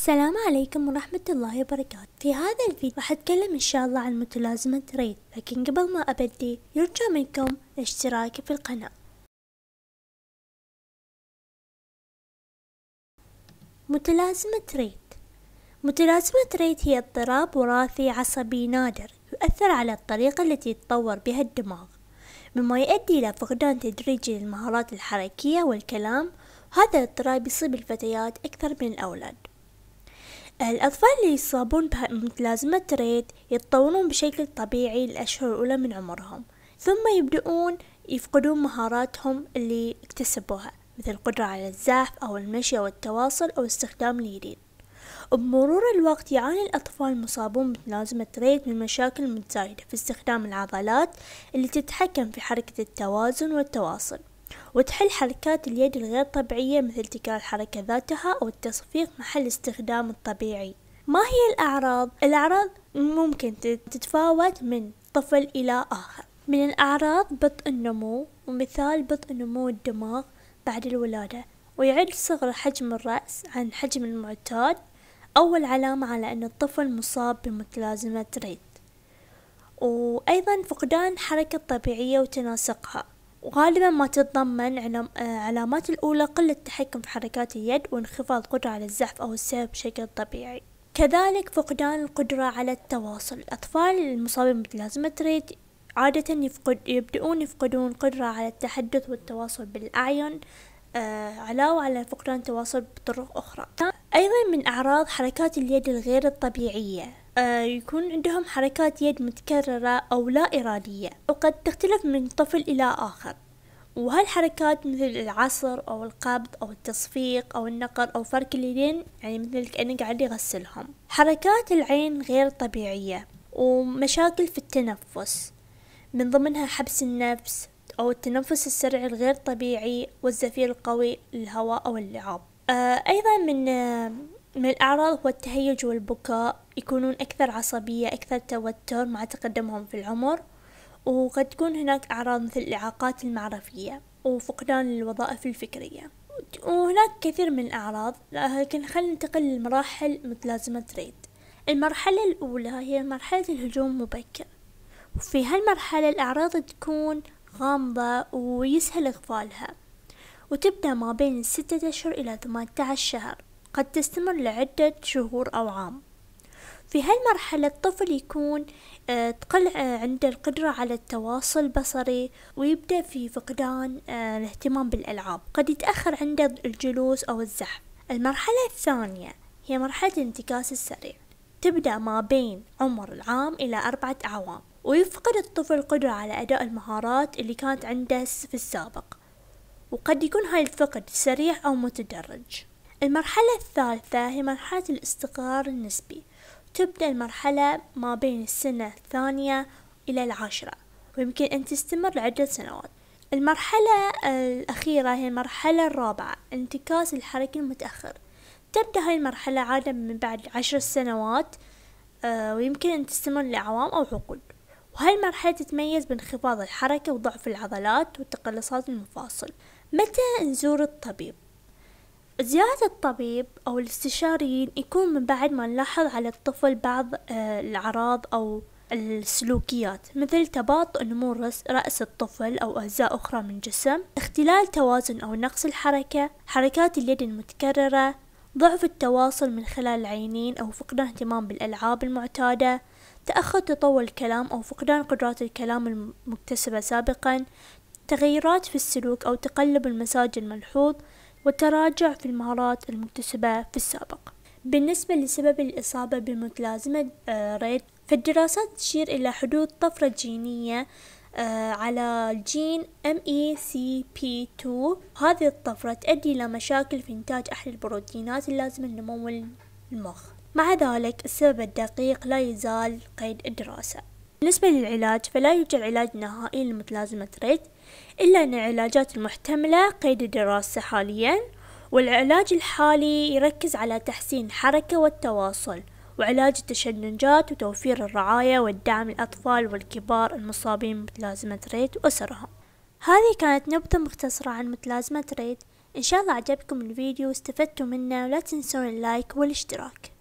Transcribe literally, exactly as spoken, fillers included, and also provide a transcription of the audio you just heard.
السلام عليكم ورحمة الله وبركاته. في هذا الفيديو راح اتكلم ان شاء الله عن متلازمة ريت، لكن قبل ما ابدي يرجى منكم الاشتراك في القناة. متلازمة ريت متلازمة ريت هي اضطراب وراثي عصبي نادر يؤثر على الطريقة التي يتطور بها الدماغ، مما يؤدي إلى فقدان تدريجي للمهارات الحركية والكلام. هذا الاضطراب يصيب الفتيات أكثر من الأولاد. الأطفال اللي يصابون بمتلازمة ريت يتطورون بشكل طبيعي للأشهر الأولى من عمرهم، ثم يبدؤون يفقدون مهاراتهم اللي اكتسبوها مثل القدرة على الزحف أو المشي أو التواصل أو استخدام اليدين. وبمرور الوقت يعاني الأطفال المصابون بمتلازمة ريت من مشاكل متزايدة في استخدام العضلات اللي تتحكم في حركة التوازن والتواصل، وتحل حركات اليد الغير طبيعية مثل تكرار الحركة ذاتها أو التصفيق محل استخدام الطبيعي. ما هي الأعراض؟ الأعراض ممكن تتفاوت من طفل إلى آخر. من الأعراض بطء النمو، ومثال بطء نمو الدماغ بعد الولادة، ويعد صغر حجم الرأس عن حجم المعتاد أول علامة على أن الطفل مصاب بمتلازمة ريت. وأيضا فقدان حركة طبيعية وتناسقها، وغالبا ما تتضمن علامات الأولى قلة التحكم في حركات اليد وانخفاض القدرة على الزحف أو السير بشكل طبيعي. كذلك فقدان القدرة على التواصل. الأطفال المصابين بمتلازمة ريت عادة يفقد يبدؤون يفقدون القدرة على التحدث والتواصل بالأعين، علاوة على فقدان التواصل بطرق أخرى. أيضا من أعراض حركات اليد الغير الطبيعية، يكون عندهم حركات يد متكررة أو لا إرادية، وقد تختلف من طفل إلى آخر. وهالحركات مثل العصر أو القبض أو التصفيق أو النقر أو فرك اليدين، يعني مثل كأنه قاعد يغسلهم. حركات العين غير طبيعية، ومشاكل في التنفس من ضمنها حبس النفس أو التنفس السريع الغير طبيعي والزفير القوي للهواء أو اللعاب. أيضا من من الأعراض هو التهيج والبكاء، يكونون أكثر عصبية أكثر توتر مع تقدمهم في العمر. وقد تكون هناك أعراض مثل الإعاقات المعرفية وفقدان الوظائف الفكرية، وهناك كثير من الأعراض. لكن خلينا ننتقل لمراحل متلازمة ريت. المرحلة الأولى هي مرحلة الهجوم المبكر، وفي هالمرحلة الأعراض تكون غامضة ويسهل إغفالها، وتبدأ ما بين ستة أشهر إلى ثمانية عشر شهر، قد تستمر لعدة شهور أو عام. في هالمرحلة الطفل يكون تقل عنده القدرة على التواصل البصري، ويبدأ في فقدان الاهتمام بالألعاب، قد يتأخر عنده الجلوس أو الزحف. المرحلة الثانية هي مرحلة الانتكاس السريع، تبدأ ما بين عمر العام إلى أربعة أعوام، ويفقد الطفل القدرة على أداء المهارات اللي كانت عنده في السابق، وقد يكون هاي الفقد سريع أو متدرج. المرحلة الثالثة هي مرحلة الاستقرار النسبي، تبدأ المرحلة ما بين السنة الثانية إلى العاشرة، ويمكن أن تستمر لعدة سنوات. المرحلة الأخيرة هي المرحلة الرابعة، انتكاس الحركي المتأخر، تبدأ هاي المرحلة عادة من بعد عشر سنوات، ويمكن أن تستمر لأعوام أو عقود. وهالمرحلة تتميز بانخفاض الحركة وضعف العضلات وتقلصات المفاصل. متى نزور الطبيب؟ زيارة الطبيب أو الاستشاريين يكون من بعد ما نلاحظ على الطفل بعض الأعراض أو السلوكيات، مثل تباطؤ نمو رأس الطفل أو أجزاء أخرى من جسم، اختلال توازن أو نقص الحركة، حركات اليد المتكررة، ضعف التواصل من خلال العينين أو فقدان اهتمام بالألعاب المعتادة، تأخر تطور الكلام أو فقدان قدرات الكلام المكتسبة سابقا، تغيرات في السلوك أو تقلب المزاج الملحوظ، وتراجع في المهارات المكتسبة في السابق. بالنسبة لسبب الإصابة بمتلازمة ريت، فالدراسات تشير إلى حدوث طفرة جينية على الجين إم إي سي بي اثنين. هذه الطفرة تؤدي إلى مشاكل في إنتاج أحد البروتينات اللازمة لنمو المخ. مع ذلك السبب الدقيق لا يزال قيد الدراسة. بالنسبة للعلاج، فلا يوجد علاج نهائي لمتلازمة ريت، إلا أن العلاجات المحتملة قيد الدراسة حاليا. والعلاج الحالي يركز على تحسين الحركة والتواصل، وعلاج التشنجات، وتوفير الرعاية والدعم للأطفال والكبار المصابين بمتلازمة ريت وأسرهم. هذه كانت نبذة مختصرة عن متلازمة ريت. إن شاء الله عجبكم الفيديو واستفدتوا منه، ولا تنسون اللايك والاشتراك.